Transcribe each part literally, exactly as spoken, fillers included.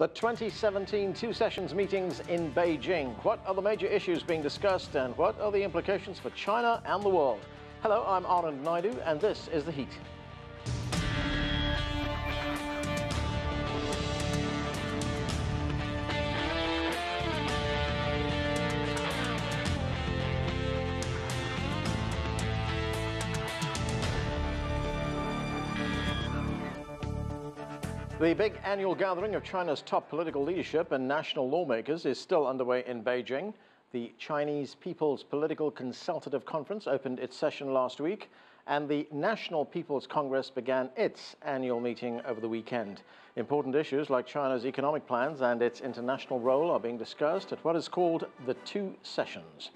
The twenty seventeen two sessions meetings in Beijing. What are the major issues being discussed and what are the implications for China and the world? Hello, I'm Arun Naidu and this is The Heat. The big annual gathering of China's top political leadership and national lawmakers is still underway in Beijing. The Chinese People's Political Consultative Conference opened its session last week, and the National People's Congress began its annual meeting over the weekend. Important issues like China's economic plans and its international role are being discussed at what is called the Two Sessions.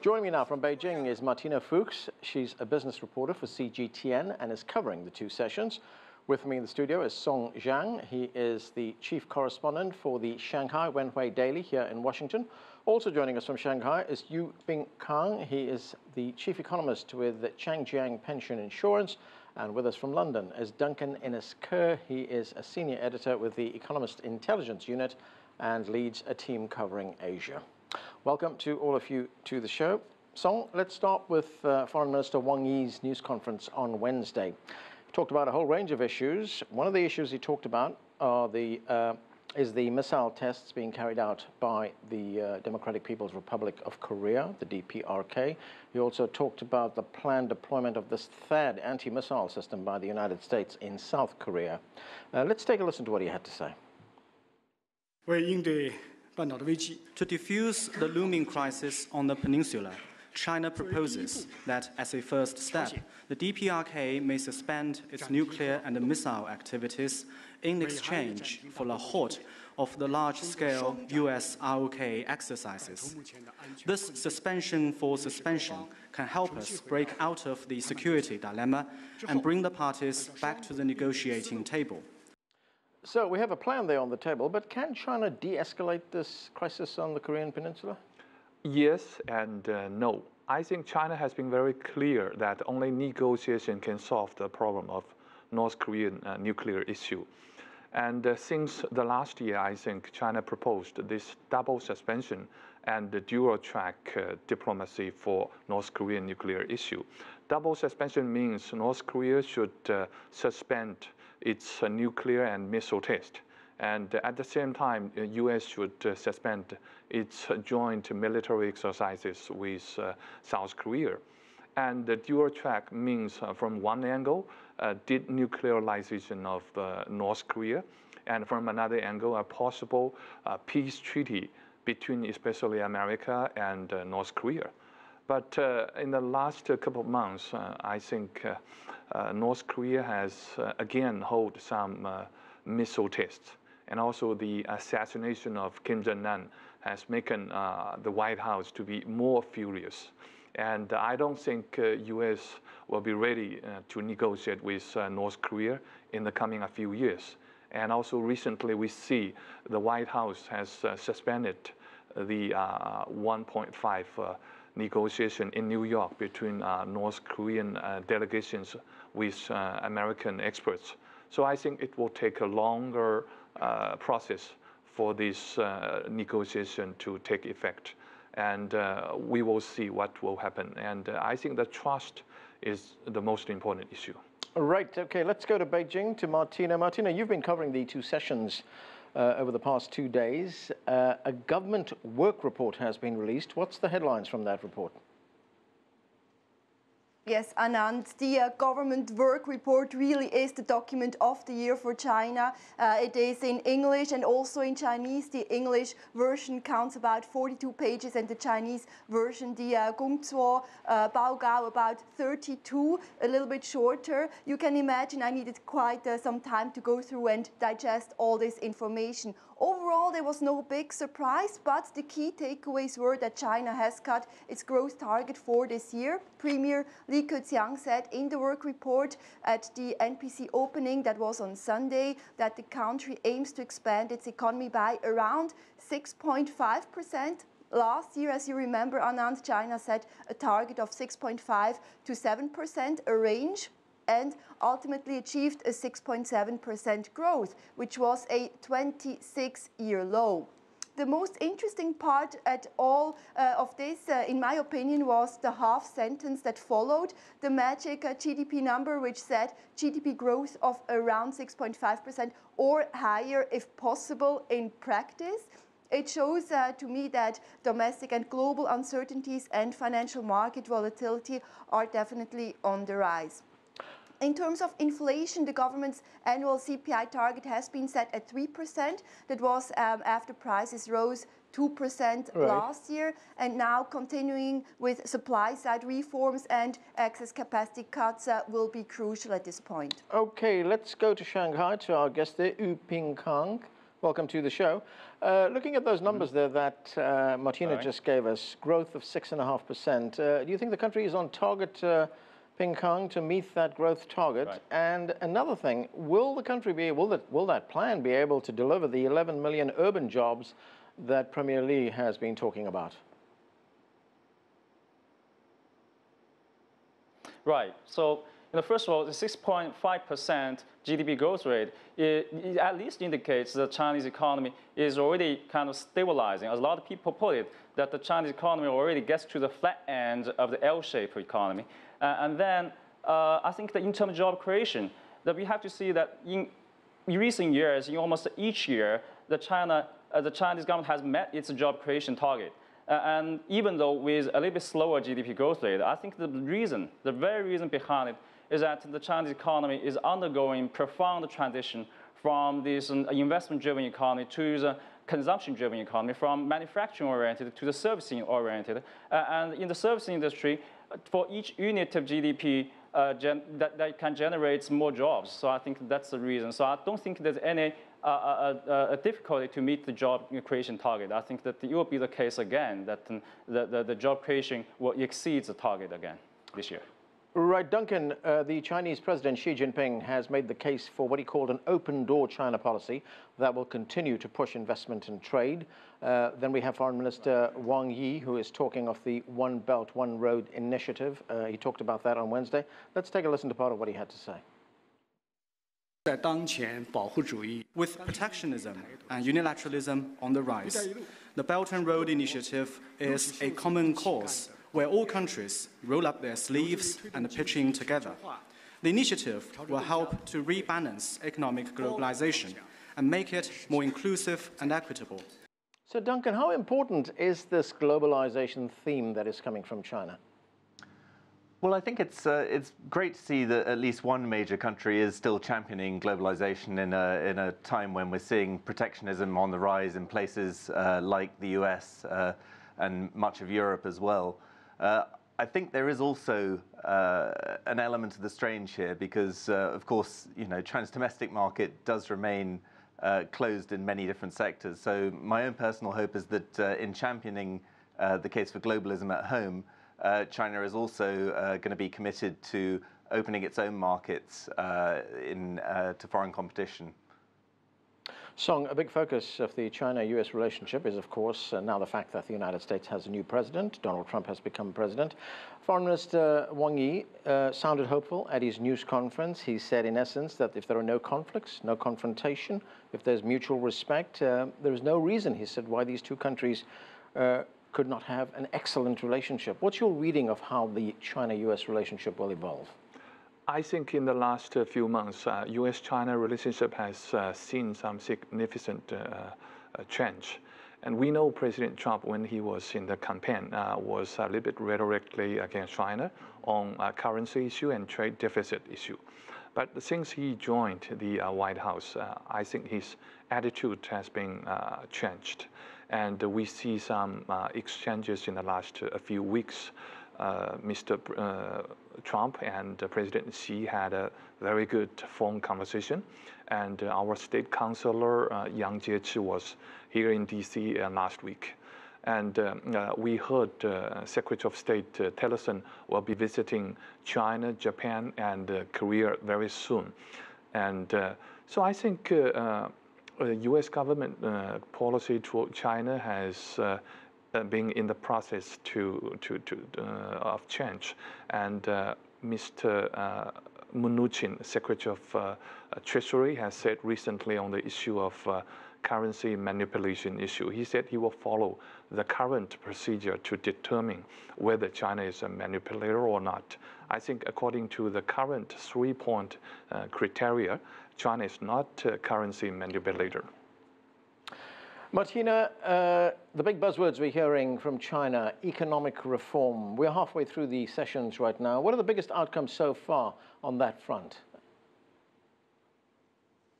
Joining me now from Beijing is Martina Fuchs. She's a business reporter for C G T N and is covering the Two Sessions. With me in the studio is Song Zhang. He is the chief correspondent for the Shanghai Wenhui Daily here in Washington. Also joining us from Shanghai is Yu Pingkang. He is the chief economist with the Changjiang Pension Insurance. And with us from London is Duncan Innes-Ker. He is a senior editor with the Economist Intelligence Unit and leads a team covering Asia. Welcome to all of you to the show. Song, let's start with uh, Foreign Minister Wang Yi's news conference on Wednesday. Talked about a whole range of issues. One of the issues he talked about are the, uh, is the missile tests being carried out by the uh, Democratic People's Republic of Korea, the D P R K. He also talked about the planned deployment of this THAAD anti-missile system by the United States in South Korea. Uh, let's take a listen to what he had to say. To defuse the looming crisis on the peninsula, China proposes that, as a first step, the D P R K may suspend its nuclear and missile activities in exchange for a halt of the large-scale U S R O K exercises. This suspension for suspension can help us break out of the security dilemma and bring the parties back to the negotiating table. So we have a plan there on the table, but can China de-escalate this crisis on the Korean Peninsula? Yes and uh, no. I think China has been very clear that only negotiation can solve the problem of North Korean uh, nuclear issue. And uh, since the last year, I think China proposed this double suspension and the dual track uh, diplomacy for North Korean nuclear issue. Double suspension means North Korea should uh, suspend its uh, nuclear and missile test. And at the same time, the U S should uh, suspend its joint military exercises with uh, South Korea. And the dual track means, uh, from one angle, uh, denuclearization of uh, North Korea, and from another angle, a possible uh, peace treaty between especially America and uh, North Korea. But uh, in the last uh, couple of months, uh, I think uh, uh, North Korea has uh, again held some uh, missile tests. And also the assassination of Kim Jong-un has made uh, the White House to be more furious. And I don't think uh, U S will be ready uh, to negotiate with uh, North Korea in the coming a few years. And also recently we see the White House has uh, suspended the uh, one point five uh, negotiation in New York between uh, North Korean uh, delegations with uh, American experts. So I think it will take a longer Uh, process for this uh, negotiation to take effect, and uh, we will see what will happen. And uh, I think that trust is the most important issue. Right. Okay. Let's go to Beijing to Martina. Martina, you've been covering the two sessions uh, over the past two days. Uh, a government work report has been released. What's the headlines from that report? Yes, Anand, the uh, government work report really is the document of the year for China. Uh, it is in English and also in Chinese. The English version counts about forty-two pages and the Chinese version, the uh, Gongzuo uh, Baogao, about thirty-two, a little bit shorter. You can imagine I needed quite uh, some time to go through and digest all this information. Overall, there was no big surprise, but the key takeaways were that China has cut its growth target for this year. Premier Li Keqiang said in the work report at the N P C opening that was on Sunday that the country aims to expand its economy by around six point five percent. Last year, as you remember, Anand, China set a target of six point five to seven percent, a range. and ultimately achieved a six point seven percent growth, which was a twenty-six year low. The most interesting part at all uh, of this, uh, in my opinion, was the half sentence that followed, the magic uh, G D P number, which said G D P growth of around six point five percent or higher if possible in practice. It shows uh, to me that domestic and global uncertainties and financial market volatility are definitely on the rise. In terms of inflation, the government's annual C P I target has been set at three percent. That was um, after prices rose two percent right. last year. And now continuing with supply-side reforms and excess capacity cuts uh, will be crucial at this point. OK, let's go to Shanghai to our guest there, Yu Pingkang. Welcome to the show. Uh, looking at those numbers mm. there that uh, Martina right. just gave us, growth of six point five percent, uh, do you think the country is on target uh, Pingkang to meet that growth target? Right. And another thing, will the country be, will that, will that plan be able to deliver the eleven million urban jobs that Premier Li has been talking about? Right. So, you know, first of all, the six point five percent G D P growth rate, it, it at least indicates the Chinese economy is already kind of stabilizing. As a lot of people put it, that the Chinese economy already gets to the flat end of the L-shaped economy. Uh, and then uh, I think that in terms of job creation, that we have to see that in recent years, in almost each year, the, China, uh, the Chinese government has met its job creation target. Uh, and even though with a little bit slower G D P growth rate, I think the reason, the very reason behind it is that the Chinese economy is undergoing profound transition from this um, investment-driven economy to the consumption-driven economy, from manufacturing-oriented to the servicing-oriented. Uh, and in the servicing industry, for each unit of G D P, uh, gen that, that can generate more jobs. So I think that's the reason. So I don't think there's any uh, uh, uh, difficulty to meet the job creation target. I think that it will be the case again, that um, the, the, the job creation will exceed the target again this year. Right, Duncan, uh, the Chinese President Xi Jinping has made the case for what he called an open-door China policy that will continue to push investment and trade. Uh, then we have Foreign Minister Wang Yi, who is talking of the One Belt, One Road initiative. Uh, he talked about that on Wednesday. Let's take a listen to part of what he had to say. With protectionism and unilateralism on the rise, the Belt and Road initiative is a common cause, where all countries roll up their sleeves and pitch in together. The initiative will help to rebalance economic globalization and make it more inclusive and equitable. So, Duncan, how important is this globalization theme that is coming from China? Well, I think it's uh, it's great to see that at least one major country is still championing globalization in a in a time when we're seeing protectionism on the rise in places uh, like the U S uh, and much of Europe as well. Uh, I think there is also uh, an element of the strange here because, uh, of course, you know, China's domestic market does remain uh, closed in many different sectors. So my own personal hope is that uh, in championing uh, the case for globalism at home, uh, China is also uh, going to be committed to opening its own markets uh, in, uh, to foreign competition. Song, a big focus of the China U S relationship is, of course, uh, now the fact that the United States has a new president. Donald Trump has become president. Foreign Minister Wang Yi uh, sounded hopeful at his news conference. He said, in essence, that if there are no conflicts, no confrontation, if there's mutual respect, uh, there is no reason, he said, why these two countries uh, could not have an excellent relationship. What's your reading of how the China U S relationship will evolve? I think in the last uh, few months, uh, U S China relationship has uh, seen some significant uh, uh, change. And we know President Trump, when he was in the campaign, uh, was a little bit rhetorically against China on uh, currency issue and trade deficit issue. But since he joined the uh, White House, uh, I think his attitude has been uh, changed. And uh, we see some uh, exchanges in the last uh, few weeks. Uh, Mister Uh, Trump and uh, President Xi had a very good phone conversation, and uh, our state counselor uh, Yang Jiechi was here in D C uh, last week, and uh, uh, we heard uh, Secretary of State uh, Tillerson will be visiting China, Japan, and uh, Korea very soon, and uh, so I think uh, uh, the U S government uh, policy toward China has. Uh, Uh, being in the process to, to, to, uh, of change. And uh, Mister Uh, Mnuchin, Secretary of uh, Treasury, has said recently on the issue of uh, currency manipulation issue. He said he will follow the current procedure to determine whether China is a manipulator or not. I think according to the current three-point uh, criteria, China is not a currency manipulator. Martina, uh, the big buzzwords we're hearing from China, economic reform. We're halfway through the sessions right now. What are the biggest outcomes so far on that front?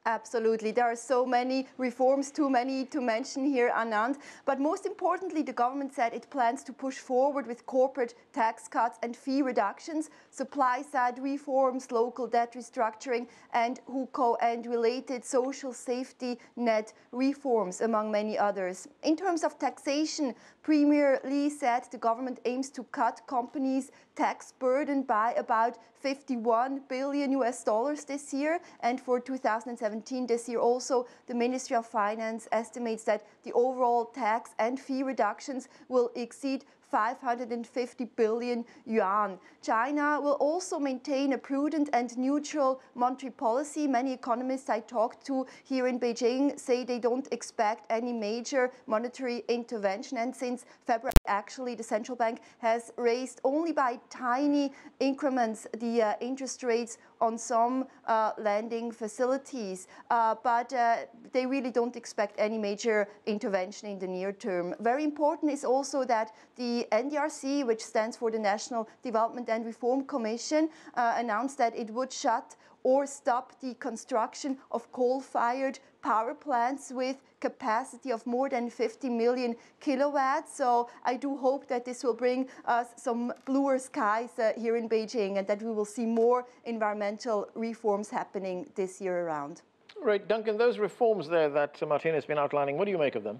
Absolutely. There are so many reforms, too many to mention here, Anand. But most importantly, the government said it plans to push forward with corporate tax cuts and fee reductions, supply-side reforms, local debt restructuring, and hukou and related social safety net reforms, among many others. In terms of taxation, Premier Li said the government aims to cut companies' tax burden by about fifty-one billion U S dollars this year, and for two thousand seventeen, this year also, the Ministry of Finance estimates that the overall tax and fee reductions will exceed five hundred fifty billion yuan. China will also maintain a prudent and neutral monetary policy. Many economists I talked to here in Beijing say they don't expect any major monetary intervention. And since February, actually, the central bank has raised only by tiny increments the uh, interest rates on some uh, lending facilities. Uh, but uh, they really don't expect any major intervention in the near term. Very important is also that the N D R C, which stands for the National Development and Reform Commission, uh, announced that it would shut or stop the construction of coal-fired power plants with capacity of more than fifty million kilowatts. So I do hope that this will bring us some bluer skies uh, here in Beijing, and that we will see more environmental reforms happening this year around. Right, Duncan, those reforms there that Martina has been outlining, what do you make of them?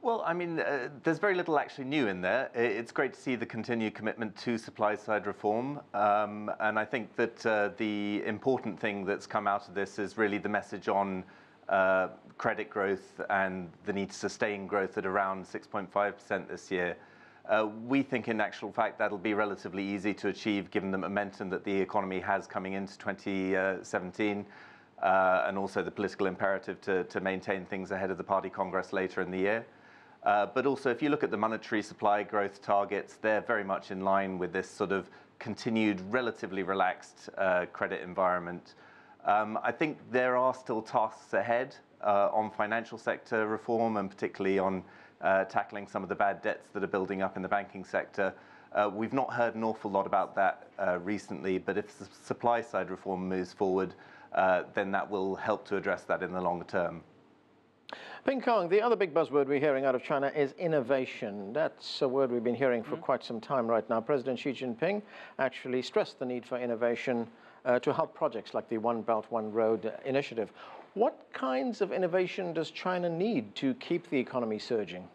Well, I mean, uh, there's very little actually new in there. It's great to see the continued commitment to supply-side reform. Um, and I think that uh, the important thing that's come out of this is really the message on uh, credit growth and the need to sustain growth at around six point five percent this year. Uh, we think in actual fact that'll be relatively easy to achieve given the momentum that the economy has coming into twenty seventeen. Uh, and also the political imperative to, to maintain things ahead of the party congress later in the year. Uh, but also, if you look at the monetary supply growth targets, they're very much in line with this sort of continued, relatively relaxed uh, credit environment. Um, I think there are still tasks ahead uh, on financial sector reform, and particularly on uh, tackling some of the bad debts that are building up in the banking sector. Uh, we've not heard an awful lot about that uh, recently, but if the supply side reform moves forward, uh, then that will help to address that in the longer term. Pingkang, the other big buzzword we're hearing out of China is innovation. That's a word we've been hearing for mm-hmm. quite some time right now. President Xi Jinping actually stressed the need for innovation uh, to help projects like the One Belt, One Road initiative. What kinds of innovation does China need to keep the economy surging?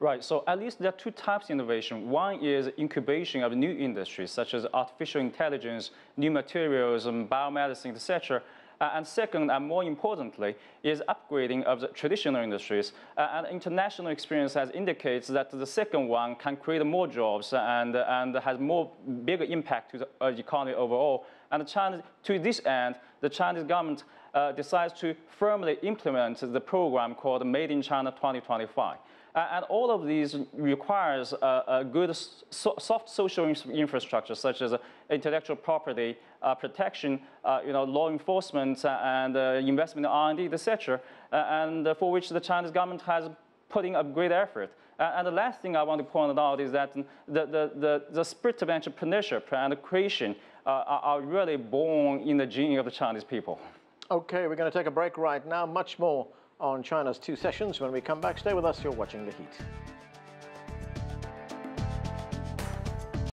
Right, so at least there are two types of innovation. One is incubation of new industries, such as artificial intelligence, new materials, and biomedicine, et cetera. Uh, and second, and more importantly, is upgrading of the traditional industries. Uh, and international experience has indicates that the second one can create more jobs and, and has more bigger impact to the uh, economy overall. And China, to this end, the Chinese government uh, decides to firmly implement the program called Made in China twenty twenty-five. Uh, and all of these requires uh, a good so soft social infrastructure, such as uh, intellectual property uh, protection, uh, you know, law enforcement, uh, and uh, investment in R and D, et cetera. Uh, and uh, for which the Chinese government has put in a great effort. Uh, and the last thing I want to point out is that the the the, the spirit of entrepreneurship and creation uh, are, are really born in the gene of the Chinese people. Okay, we're going to take a break right now. Much more on China's two sessions when we come back. Stay with us, you're watching The Heat.